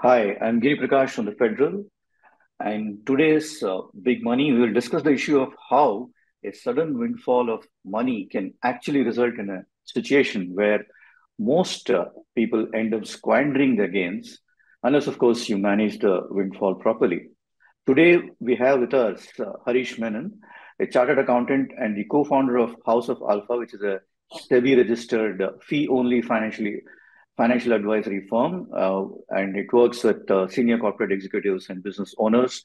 Hi, I'm Giri Prakash from The Federal, and today's Big Money, we will discuss the issue of how a sudden windfall of money can actually result in a situation where most people end up squandering their gains, unless, of course, you manage the windfall properly. Today, we have with us Harish Menon, a chartered accountant and the co-founder of House of Alpha, which is a SEBI-registered fee-only financial advisory firm, and it works with senior corporate executives and business owners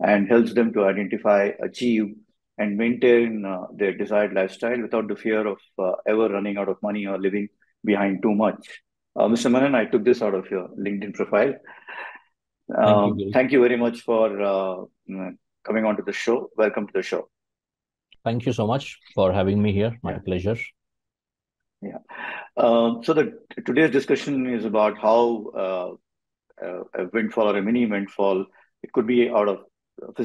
and helps them to identify, achieve, and maintain their desired lifestyle without the fear of ever running out of money or living behind too much. Mr. Menon, I took this out of your LinkedIn profile. Thank you very much for coming on to the show. Welcome to the show. Thank you so much for having me here. My pleasure. Yeah. So today's discussion is about how a windfall or a mini windfall, it could be out of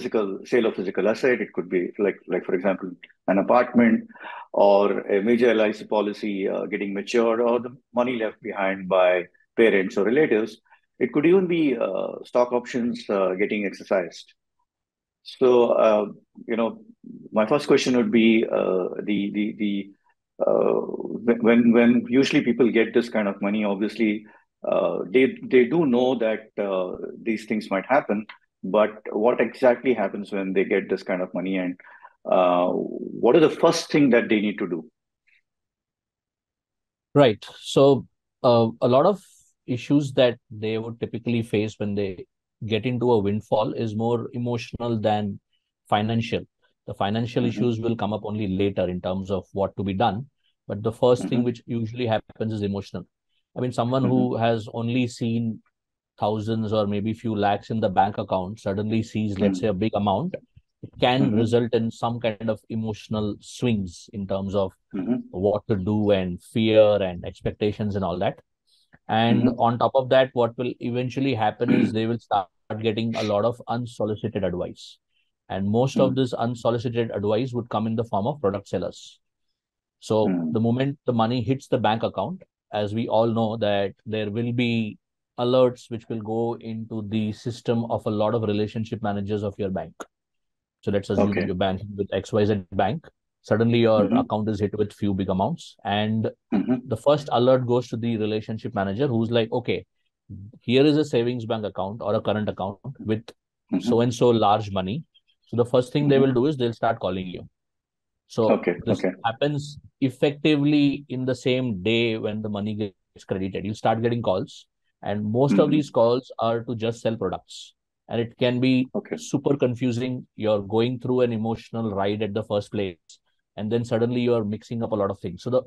sale of physical asset. It could be like for example, an apartment or a major LIC policy getting matured, or the money left behind by parents or relatives. It could even be stock options getting exercised. So, my first question would be when usually people get this kind of money, obviously they do know that these things might happen, but what exactly happens when they get this kind of money, and what is the first thing that they need to do? Right. So a lot of issues that they would typically face when they get into a windfall is more emotional than financial. The financial issues will come up only later in terms of what to be done. But the first thing which usually happens is emotional. I mean, someone who has only seen thousands or maybe few lakhs in the bank account suddenly sees, let's say, a big amount. It can result in some kind of emotional swings in terms of what to do and fear and expectations and all that. And on top of that, what will eventually happen is they will start getting a lot of unsolicited advice. And most of this unsolicited advice would come in the form of product sellers. So the moment the money hits the bank account, as we all know, that there will be alerts which will go into the system of a lot of relationship managers of your bank. So let's assume that your bank with XYZ bank, suddenly your account is hit with few big amounts. And the first alert goes to the relationship manager, who's like, okay, here is a savings bank account or a current account with so-and-so large money. So the first thing they will do is they'll start calling you. So this happens effectively in the same day when the money gets credited. You start getting calls, and most of these calls are to just sell products. And it can be super confusing. You're going through an emotional ride at the first place, and then suddenly you're mixing up a lot of things. So the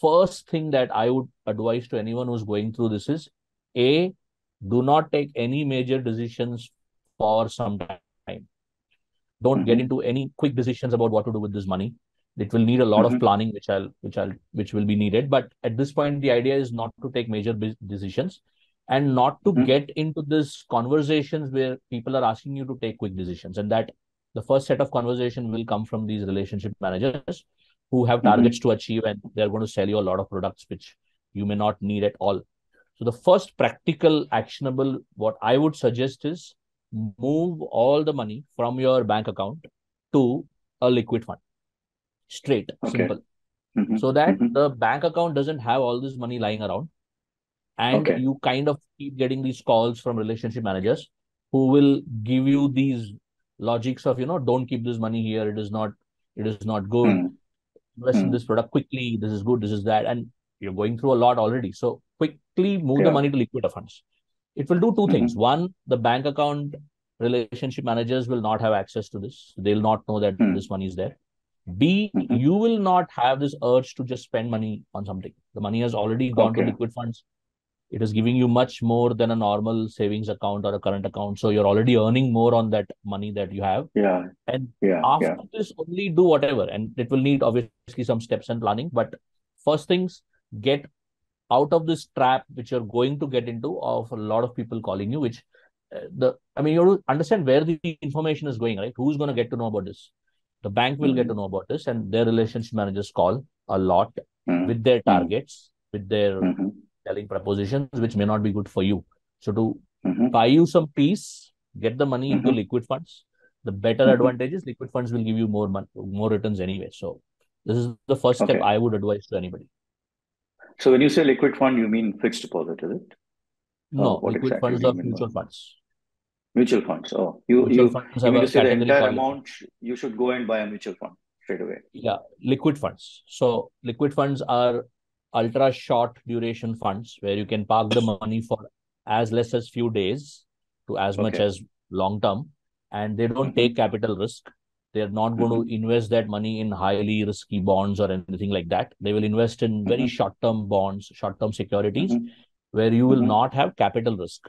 first thing that I would advise to anyone who's going through this is, A, do not take any major decisions for some time. Don't get into any quick decisions about what to do with this money. It will need a lot of planning, which will be needed. But at this point, the idea is not to take major decisions and not to get into these conversations where people are asking you to take quick decisions. And that the first set of conversation will come from these relationship managers who have targets to achieve, and they're going to sell you a lot of products which you may not need at all. So the first practical actionable, what I would suggest is, move all the money from your bank account to a liquid fund. Straight, simple. So that the bank account doesn't have all this money lying around. And you kind of keep getting these calls from relationship managers who will give you these logics of, don't keep this money here. It is not good. Invest in this product quickly. This is good. This is that. And you're going through a lot already. So quickly move the money to liquid funds. It will do two things. One, the bank account relationship managers will not have access to this. They'll not know that this money is there. B, you will not have this urge to just spend money on something. The money has already gone to liquid funds. It is giving you much more than a normal savings account or a current account. So you're already earning more on that money that you have. And after this, only do whatever. And it will need obviously some steps and planning. But first things, get out of this trap which you're going to get into of a lot of people calling you, which you have to understand where the information is going, right? Who's going to get to know about this? The bank will get to know about this, and their relationship managers call a lot with their targets, with their selling propositions, which may not be good for you. So to buy you some piece, get the money into liquid funds. The better advantage is liquid funds will give you more money, more returns anyway. So this is the first step I would advise to anybody. So when you say liquid fund, you mean fixed deposit, is it? No, liquid funds are mutual funds. Mutual funds. Oh, you mean to say the entire amount, you should go and buy a mutual fund straight away. Yeah, liquid funds. So liquid funds are ultra short duration funds where you can park the money for as less as few days to as much as long term. And they don't take capital risk. They're not going to invest that money in highly risky bonds or anything like that. They will invest in very short-term bonds, short-term securities, where you will not have capital risk.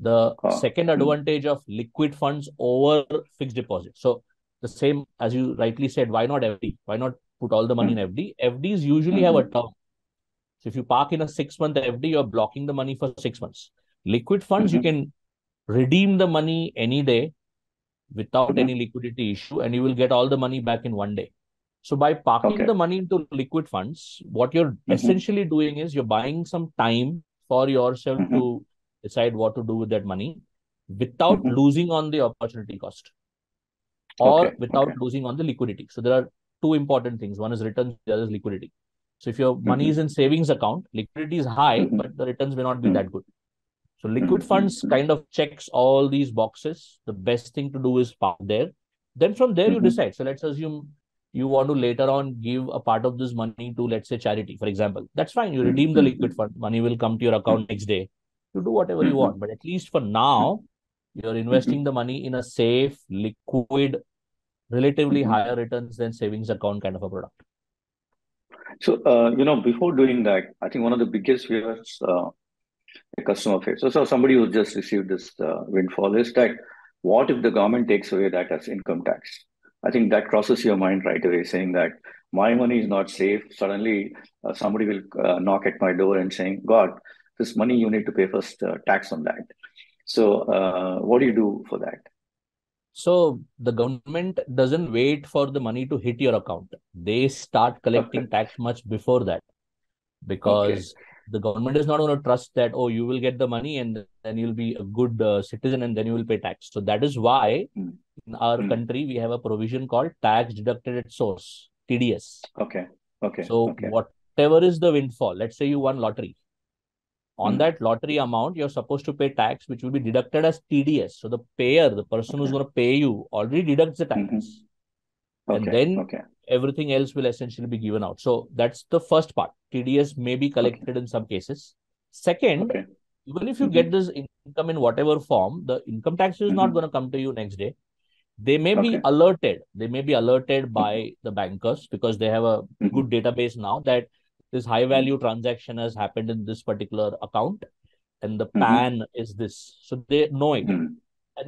The second advantage of liquid funds over fixed deposit. So the same, as you rightly said, why not FD? Why not put all the money in FD? FDs usually have a term. So if you park in a 6-month FD, you're blocking the money for 6 months. Liquid funds, you can redeem the money any day without any liquidity issue, and you will get all the money back in 1 day. So by parking the money into liquid funds, what you're essentially doing is you're buying some time for yourself to decide what to do with that money without losing on the opportunity cost or without losing on the liquidity. So there are two important things. One is returns, the other is liquidity. So if your money is in savings account, liquidity is high, but the returns may not be that good. So liquid funds kind of checks all these boxes. The best thing to do is park there. Then from there you decide. So let's assume you want to later on give a part of this money to, let's say, charity, for example. That's fine. You redeem the liquid fund. Money will come to your account next day. You do whatever you want. But at least for now, you're investing the money in a safe, liquid, relatively higher returns than savings account kind of a product. So, you know, before doing that, I think one of the biggest fears a customer face. So somebody who just received this windfall is that what if the government takes away that as income tax? I think that crosses your mind right away, saying that my money is not safe. Suddenly somebody will knock at my door and saying, God, this money you need to pay first tax on that. So what do you do for that? So the government doesn't wait for the money to hit your account. They start collecting tax much before that, because the government is not going to trust that, oh, you will get the money and then you'll be a good citizen and then you will pay tax. So that is why in our country, we have a provision called tax deducted at source, TDS. So whatever is the windfall, let's say you won lottery. On that lottery amount, you're supposed to pay tax, which will be deducted as TDS. So the payer, the person who's going to pay you, already deducts the tax. And then everything else will essentially be given out. So that's the first part. TDS may be collected in some cases. Second, even if you get this income in whatever form, the income tax is not going to come to you next day. They may be alerted. They may be alerted by the bankers, because they have a good database now that this high value transaction has happened in this particular account and the PAN is this. So they know it. And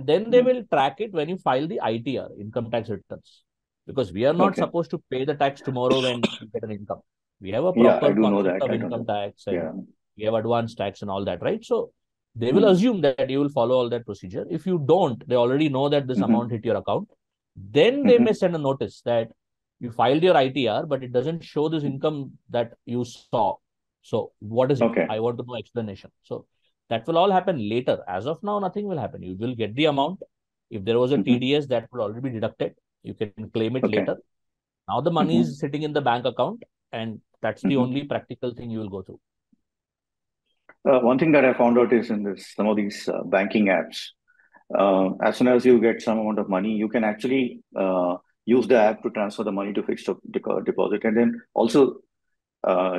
then they will track it when you file the ITR, income tax returns. Because we are not supposed to pay the tax tomorrow when you get an income. We have a proper concept of income tax, and we have advanced tax and all that, right? So they will assume that you will follow all that procedure. If you don't, they already know that this amount hit your account. Then they may send a notice that you filed your ITR, but it doesn't show this income that you saw. So what is it? I want to know explanation. So that will all happen later. As of now, nothing will happen. You will get the amount. If there was a TDS, that will already be deducted. You can claim it later. Now the money is sitting in the bank account, and that's the only practical thing you will go through. One thing that I found out is in this, some of these banking apps, as soon as you get some amount of money, you can actually use the app to transfer the money to fixed deposit, and then also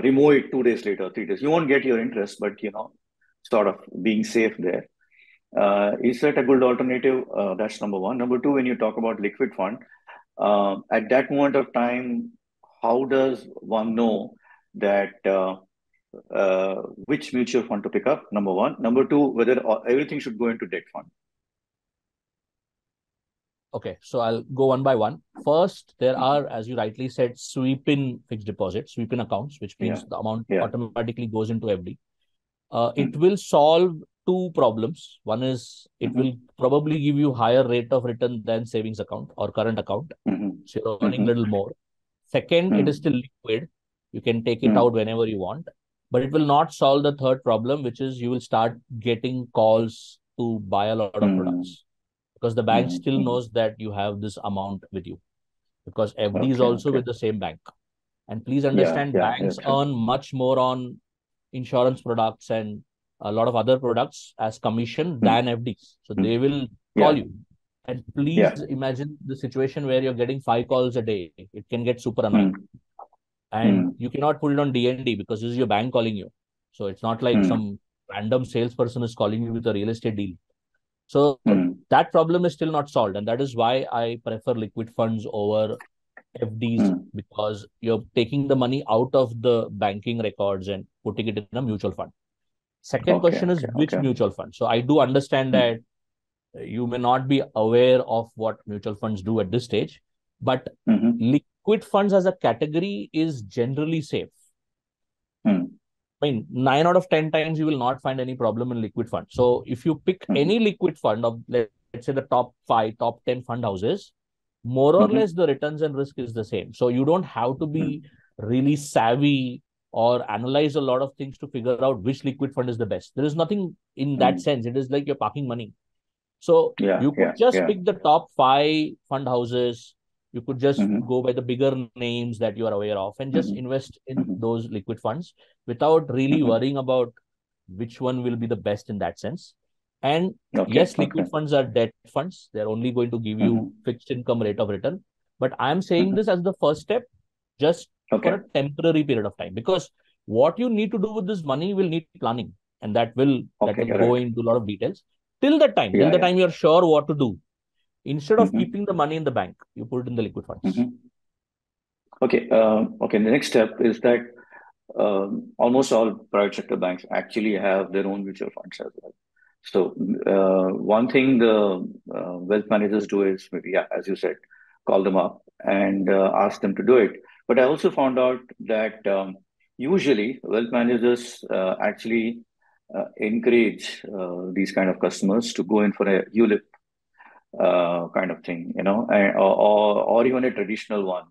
remove it 2 days later, 3 days. You won't get your interest, but you know, sort of being safe there. Is that a good alternative? That's number one. Number two, when you talk about liquid fund, at that moment of time, how does one know that which mutual fund to pick up? Number one. Number two, whether everything should go into debt fund. Okay, so I'll go one by one. First, there are, as you rightly said, sweep-in fixed deposits, sweep-in accounts, which means the amount automatically goes into FD. It will solve two problems. One is it will probably give you higher rate of return than savings account or current account. So you're earning a little more. Second, it is still liquid. You can take it out whenever you want. but it will not solve the third problem, which is you will start getting calls to buy a lot of products, because the bank still knows that you have this amount with you, because FD is also with the same bank. And please understand, banks earn much more on insurance products and a lot of other products as commission than FDs. So they will call you. And please imagine the situation where you're getting 5 calls a day. It can get super annoying. And you cannot put it on DND because this is your bank calling you. So it's not like some random salesperson is calling you with a real estate deal. So that problem is still not solved. And that is why I prefer liquid funds over FDs, because you're taking the money out of the banking records and putting it in a mutual fund. Second question is which mutual fund? So I do understand that you may not be aware of what mutual funds do at this stage, but liquid funds as a category is generally safe. I mean, 9 out of 10 times you will not find any problem in liquid funds. So if you pick any liquid fund of, let's say, the top 5, top 10 fund houses, more or less the returns and risk is the same. So you don't have to be really savvy or analyze a lot of things to figure out which liquid fund is the best. There is nothing in that sense. It is like you're parking money. So you could just pick the top 5 fund houses. You could just go by the bigger names that you are aware of and just invest in those liquid funds without really worrying about which one will be the best in that sense. And yes, liquid funds are debt funds. They're only going to give you fixed income rate of return. But I'm saying this as the first step, just for a temporary period of time, because what you need to do with this money will need planning. And that will go into a lot of details. Till the time you're sure what to do. Instead of keeping the money in the bank, you put it in the liquid funds. The next step is that almost all private sector banks actually have their own mutual funds as well. So one thing the wealth managers do is maybe, as you said, call them up and ask them to do it. But I also found out that usually wealth managers actually encourage these kind of customers to go in for a ULIP kind of thing, you know, or even a traditional one.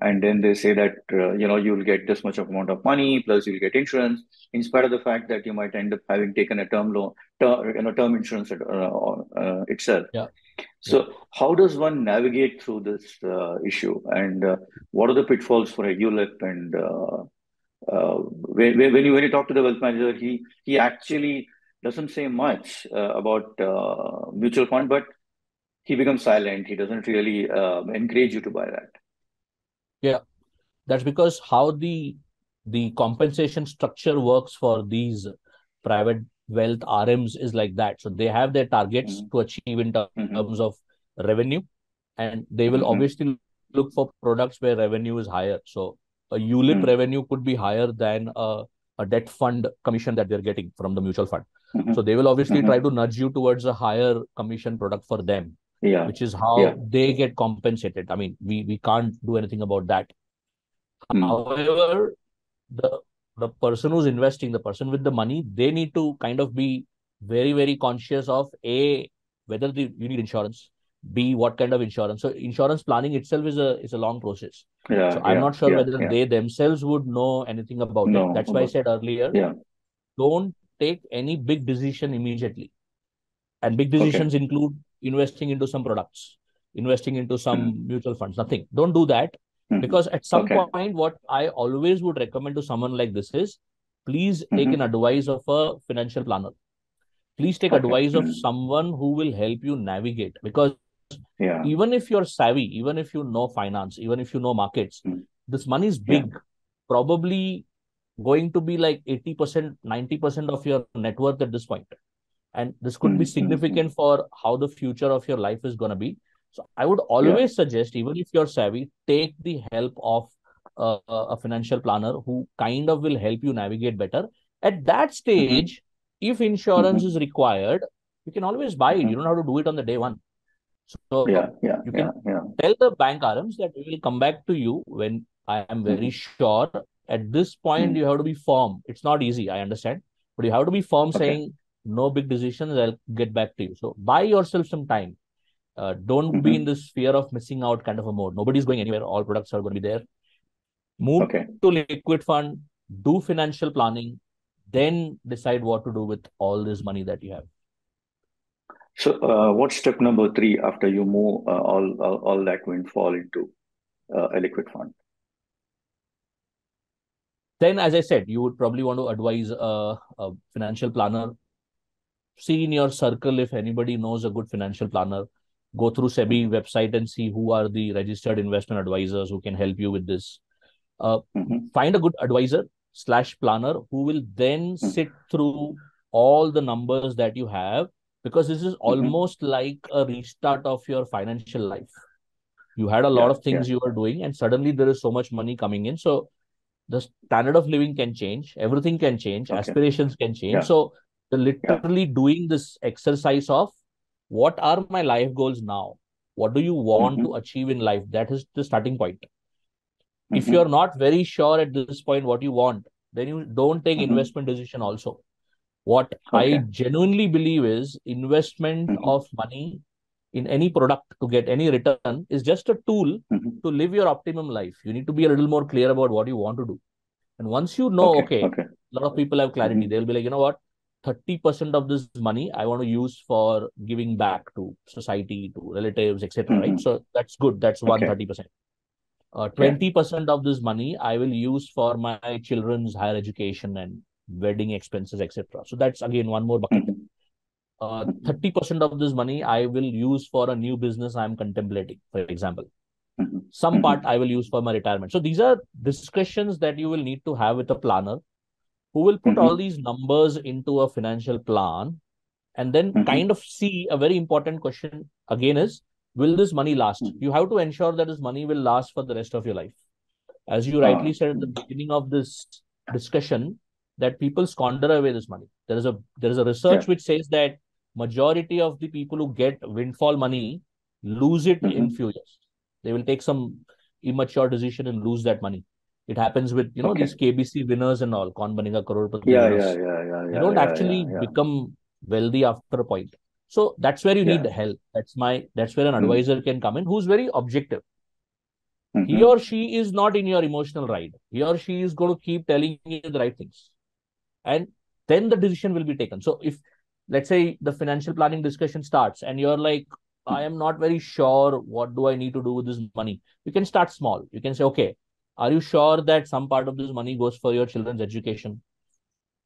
And then they say that, you know, you'll get this much of amount of money, plus you'll get insurance, in spite of the fact that you might end up having taken a term loan, term insurance itself. So how does one navigate through this issue? And what are the pitfalls for a ULIP? And when you talk to the wealth manager, he actually doesn't say much about mutual fund, but he becomes silent. He doesn't really encourage you to buy that. Yeah, that's because how the compensation structure works for these private wealth RMs is like that. So they have their targets to achieve in terms of revenue, and they will obviously look for products where revenue is higher. So a ULIP revenue could be higher than a debt fund commission that they're getting from the mutual fund. So they will obviously try to nudge you towards a higher commission product for them, which is how they get compensated. I mean, we can't do anything about that. However, the person who's investing, the person with the money, they need to kind of be very, very conscious of A, whether you need insurance, B, what kind of insurance. So insurance planning itself is a long process. I'm not sure whether they themselves would know anything about it. That's why I said earlier, don't take any big decision immediately. And big decisions include investing into some products, investing into some mutual funds, nothing. Don't do that. Because at some point, what I always would recommend to someone like this is, please take an advice of a financial planner. Please take advice of someone who will help you navigate. Because even if you're savvy, even if you know finance, even if you know markets, this money is big. Probably going to be like 80%, 90% of your net worth at this point. And this could be significant for how the future of your life is going to be. So I would always suggest, even if you're savvy, take the help of a financial planner who kind of will help you navigate better. At that stage, if insurance is required, you can always buy it. You don't have to do it on the day one. So you can tell the bank RMs that we will come back to you when I am very sure. At this point, you have to be firm. It's not easy, I understand. But you have to be firm saying, no big decisions, I'll get back to you. So buy yourself some time. Don't be in this fear of missing out kind of a mode. Nobody's going anywhere. All products are going to be there. Move to liquid fund. do financial planning, then decide what to do with all this money that you have. So what's step number 3 after you move all that windfall into a liquid fund? Then, as I said, you would probably want to advise a financial planner. See in your circle if anybody knows a good financial planner. Go through SEBI website and see who are the registered investment advisors who can help you with this. Find a good advisor / planner who will then sit through all the numbers that you have, because this is almost like a restart of your financial life. You had a lot of things you were doing, and suddenly there is so much money coming in. So the standard of living can change. Everything can change. Aspirations can change. So literally doing this exercise of what are my life goals now? What do you want to achieve in life? That is the starting point. If you're not very sure at this point what you want, then you don't take investment decision also. What I genuinely believe is investment of money in any product to get any return is just a tool to live your optimum life. You need to be a little more clear about what you want to do. And once you know, a lot of people have clarity. They'll be like, you know what? 30% of this money I want to use for giving back to society, to relatives, etc. Right? So that's good. That's 130%. 20% of this money I will use for my children's higher education and wedding expenses, etc. So that's again one more bucket. 30% of this money I will use for a new business I'm contemplating, for example. Some part I will use for my retirement. So these are discussions that you will need to have with a planner, who will put all these numbers into a financial plan and then kind of see. A very important question again is, will this money last? You have to ensure that this money will last for the rest of your life. As you rightly said at the beginning of this discussion, that people squander away this money. There is a research which says that majority of the people who get windfall money lose it in few years. They will take some immature decision and lose that money. It happens with, you know, these KBC winners and all, Kaun Banega Crorepati winners. They don't actually become wealthy after a point. So that's where you need help. That's where an advisor can come in, who's very objective. He or she is not in your emotional ride. He or she is going to keep telling you the right things. And then the decision will be taken. So if, let's say, the financial planning discussion starts and you're like, I am not very sure what do I need to do with this money. You can start small. You can say, okay, are you sure that some part of this money goes for your children's education?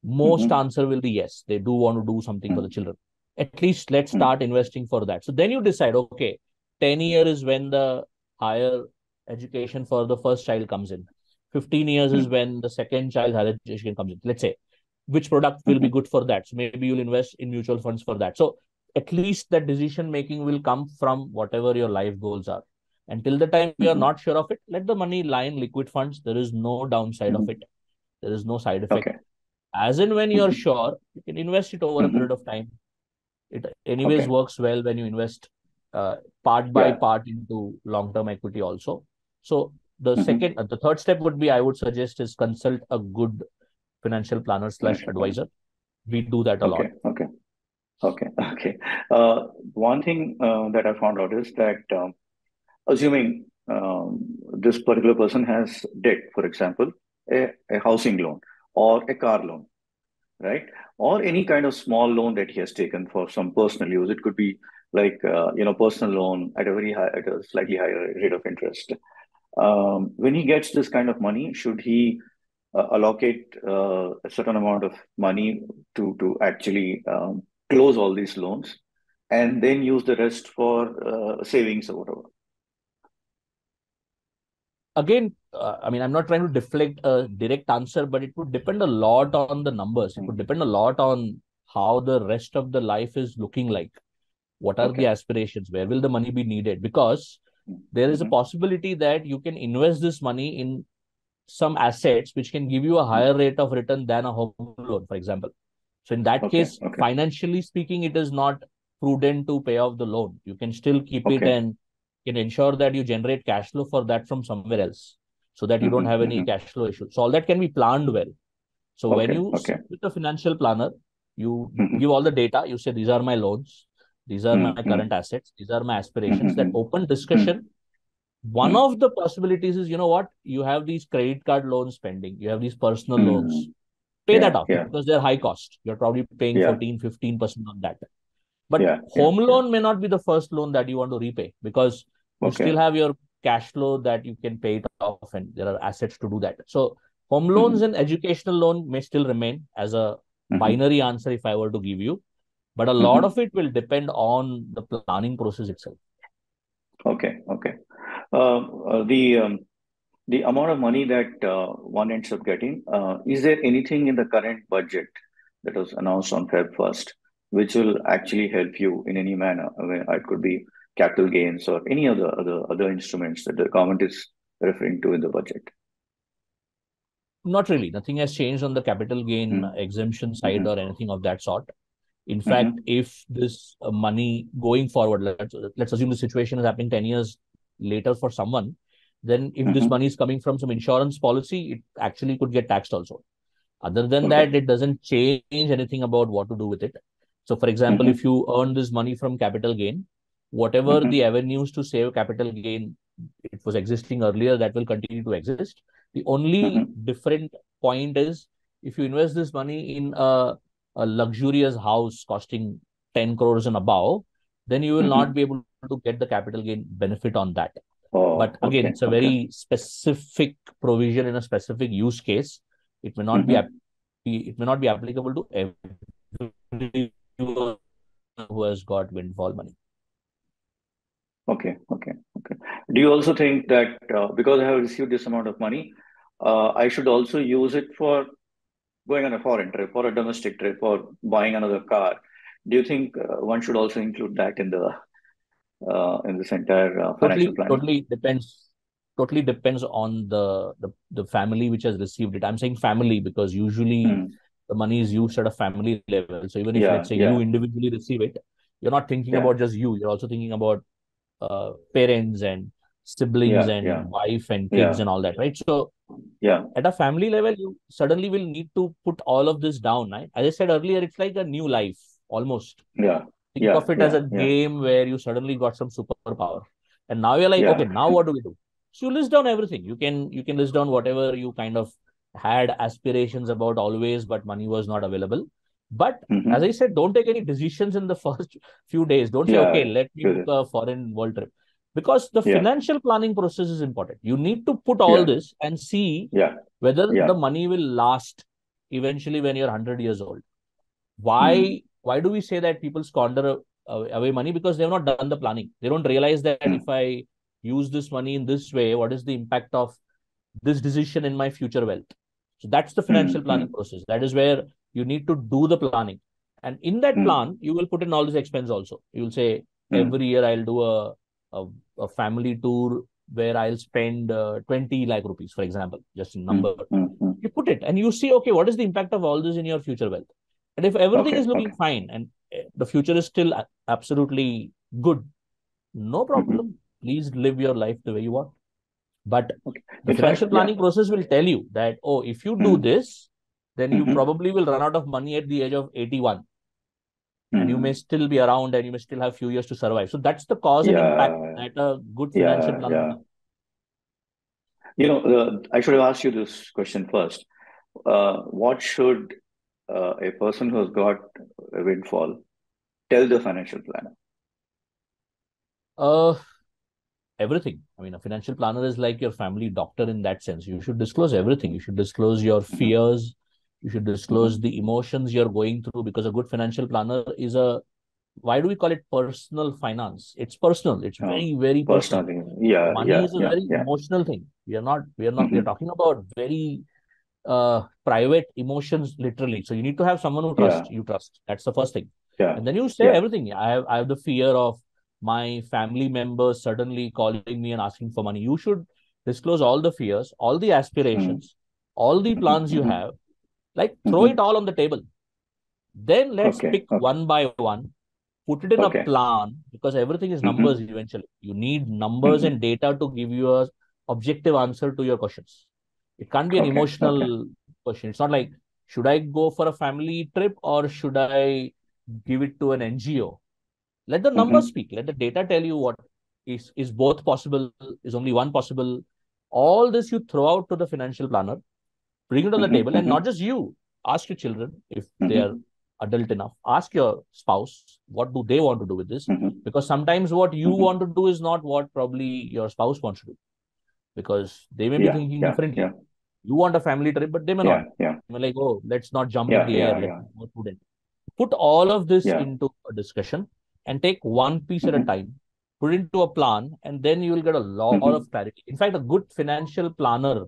Most answer will be yes. They do want to do something for the children. At least let's start investing for that. So then you decide, okay, 10 years is when the higher education for the first child comes in. 15 years is when the second child higher education comes in. Let's say which product will be good for that. So maybe you'll invest in mutual funds for that. So at least that decision making will come from whatever your life goals are. Until the time you are not sure of it, let the money lie in liquid funds. There is no downside of it. There is no side effect. As and when you are sure, you can invest it over a period of time. It anyways works well when you invest part by part into long-term equity also. So the third step would be, I would suggest, is consult a good financial planner / advisor. We do that a lot. One thing that I found out is that assuming this particular person has debt, for example, a housing loan or a car loan, right? Or any kind of small loan that he has taken for some personal use. It could be like, personal loan at a very high, at a slightly higher rate of interest. When he gets this kind of money, should he allocate a certain amount of money to actually close all these loans and then use the rest for savings or whatever? Again, I'm not trying to deflect a direct answer, but it would depend a lot on the numbers. It would depend a lot on how the rest of the life is looking like. What are the aspirations? Where will the money be needed? Because there is a possibility that you can invest this money in some assets which can give you a higher rate of return than a home loan, for example. So in that case, financially speaking, it is not prudent to pay off the loan. You can still keep it and can ensure that you generate cash flow for that from somewhere else, so that you don't have any cash flow issues. So all that can be planned well. So when you sit with a financial planner, you give all the data, you say, these are my loans, these are my current assets, these are my aspirations, that open discussion One of the possibilities is, you know what, you have these credit card loans pending, you have these personal loans, pay that off because they're high cost. You're probably paying 14-15% on that. But home loan may not be the first loan that you want to repay, because you still have your cash flow that you can pay it off, and there are assets to do that. So home loans and educational loan may still remain as a binary answer if I were to give you, but a lot of it will depend on the planning process itself. Okay, okay. The amount of money that one ends up getting, is there anything in the current budget that was announced on Feb 1st, which will actually help you in any manner? I mean, it could be capital gains or any other instruments that the government is referring to in the budget. Not really. Nothing has changed on the capital gain exemption side or anything of that sort. In fact, if this money going forward, let's assume the situation is happening 10 years later for someone, then if this money is coming from some insurance policy, it actually could get taxed also. Other than that, it doesn't change anything about what to do with it. So, for example, if you earn this money from capital gain, whatever the avenues to save capital gain, it was existing earlier, that will continue to exist. The only different point is, if you invest this money in a luxurious house costing 10 crores and above, then you will not be able to get the capital gain benefit on that. Oh, but again, it's a very specific provision in a specific use case. It may not be applicable to every who has got windfall money. Okay. Do you also think that because I have received this amount of money, I should also use it for going on a foreign trip or a domestic trip or buying another car? Do you think one should also include that in this entire financial plan? Totally depends on the family which has received it. I'm saying family because usually the money is used at a family level. So even if, let's say, you individually receive it, you're not thinking about just you. You're also thinking about parents and siblings and wife and kids and all that, right? So at a family level, you suddenly will need to put all of this down, right? As I said earlier, it's like a new life almost. Think of it as a game where you suddenly got some superpower. And now you're like, okay, now what do we do? So you list down everything. You can list down whatever you kind of had aspirations about always, but money was not available. But as I said, don't take any decisions in the first few days. Don't say, okay, let me do a foreign world trip. Because the financial planning process is important. You need to put all this and see whether the money will last eventually when you're 100 years old. Why do we say that people squander away money? Because they've not done the planning. They don't realize that if I use this money in this way, what is the impact of this decision in my future wealth? So that's the financial planning process. That is where you need to do the planning. And in that plan, you will put in all this expense also. You will say, every year I'll do a family tour where I'll spend 20 lakh rupees, for example, just in number. You put it and you see, okay, what is the impact of all this in your future wealth? And if everything is looking fine and the future is still absolutely good, no problem. Please live your life the way you want. But the financial planning process will tell you that, oh, if you do this, then you probably will run out of money at the age of 81. And you may still be around and you may still have a few years to survive. So that's the cause and impact that a good financial planning. You know, I should have asked you this question first. What should a person who has got a windfall tell the financial planner? Everything. I mean, a financial planner is like your family doctor in that sense. You should disclose everything. You should disclose your fears. You should disclose the emotions you're going through, because a good financial planner is a, why do we call it personal finance? It's personal. It's very, very personal. Money is a very emotional thing. We are not, we are talking about very private emotions, literally. So you need to have someone who trusts you trust. That's the first thing. And then you say everything. I have the fear of my family members suddenly calling me and asking for money. You should disclose all the fears, all the aspirations, all the plans you have. Like throw it all on the table. Then let's pick one by one, put it in a plan, because everything is numbers eventually. You need numbers and data to give you an objective answer to your questions. It can't be an emotional question. It's not like, should I go for a family trip or should I give it to an NGO? Let the numbers speak. Let the data tell you what Is both possible? Is only one possible? All this you throw out to the financial planner, bring it on the table, and not just you. Ask your children if they are adult enough. Ask your spouse, what do they want to do with this? Because sometimes what you want to do is not what probably your spouse wants to do, because they may be thinking differently. Yeah. You want a family trip, but they may not. They're like, oh, let's not jump in the air. Let's go prudent. Put all of this into a discussion and take one piece at a time. Put it into a plan, and then you will get a lot of clarity. In fact, a good financial planner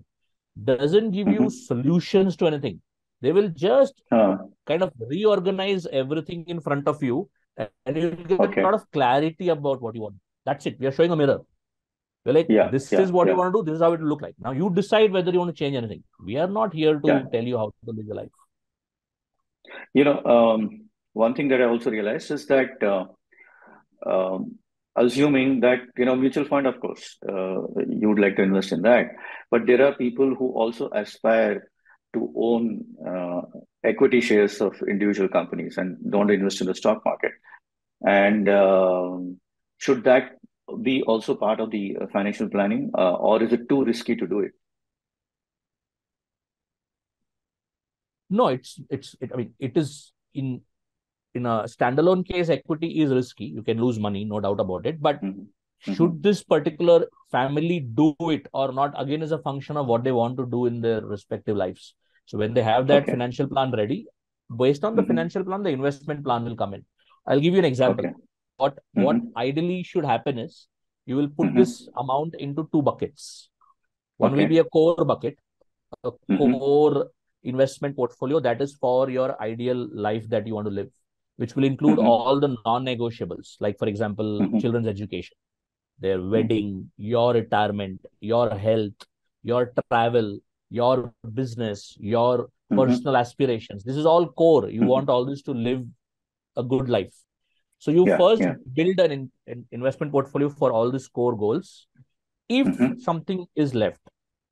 doesn't give you solutions to anything. They will just kind of reorganize everything in front of you, and you will get a lot of clarity about what you want. That's it. We are showing a mirror. We're like, this is what you want to do. This is how it will look like. Now you decide whether you want to change anything. We are not here to tell you how to live your life. You know, one thing that I also realized is that assuming that, you know, mutual fund, of course, you would like to invest in that. But there are people who also aspire to own equity shares of individual companies and don't invest in the stock market. And should that be also part of the financial planning, or is it too risky to do it? No, I mean, it is in a standalone case, equity is risky. You can lose money, no doubt about it. But should this particular family do it or not, again, is a function of what they want to do in their respective lives. So when they have that financial plan ready, based on the financial plan, the investment plan will come in. I'll give you an example. What ideally should happen is you will put this amount into two buckets. One will be a core bucket, a core investment portfolio that is for your ideal life that you want to live, which will include all the non-negotiables, like, for example, children's education, their wedding, your retirement, your health, your travel, your business, your personal aspirations. This is all core. You want all this to live a good life. So you first build an investment portfolio for all these core goals. If something is left,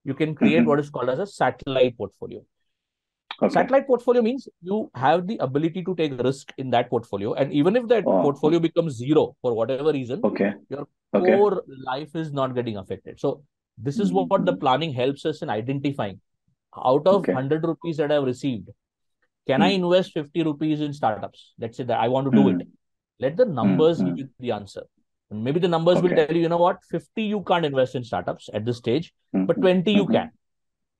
you can create what is called as a satellite portfolio. Satellite portfolio means you have the ability to take risk in that portfolio. And even if that portfolio becomes zero for whatever reason, your core life is not getting affected. So this is what the planning helps us in identifying. Out of 100 rupees that I've received, can I invest 50 rupees in startups? Let's say that I want to do it. Let the numbers give you the answer. And maybe the numbers will tell you, you know what, 50 you can't invest in startups at this stage, but 20 you can.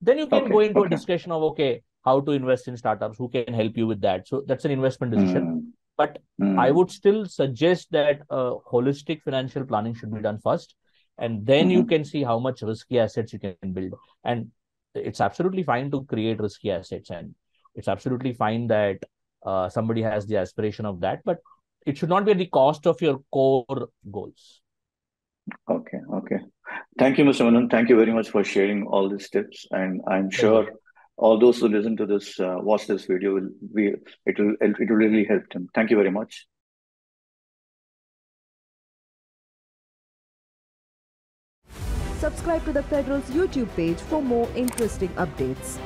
Then you can go into a discussion of, okay, how to invest in startups, who can help you with that. So that's an investment decision. But I would still suggest that holistic financial planning should be done first. And then you can see how much risky assets you can build. And it's absolutely fine to create risky assets. And it's absolutely fine that somebody has the aspiration of that. But it should not be at the cost of your core goals. Okay. Okay. Thank you, Mr. Menon. Thank you very much for sharing all these tips. And I'm sure all those who listen to this, watch this video, it will really help them. Thank you very much. Subscribe to The Federal's YouTube page for more interesting updates.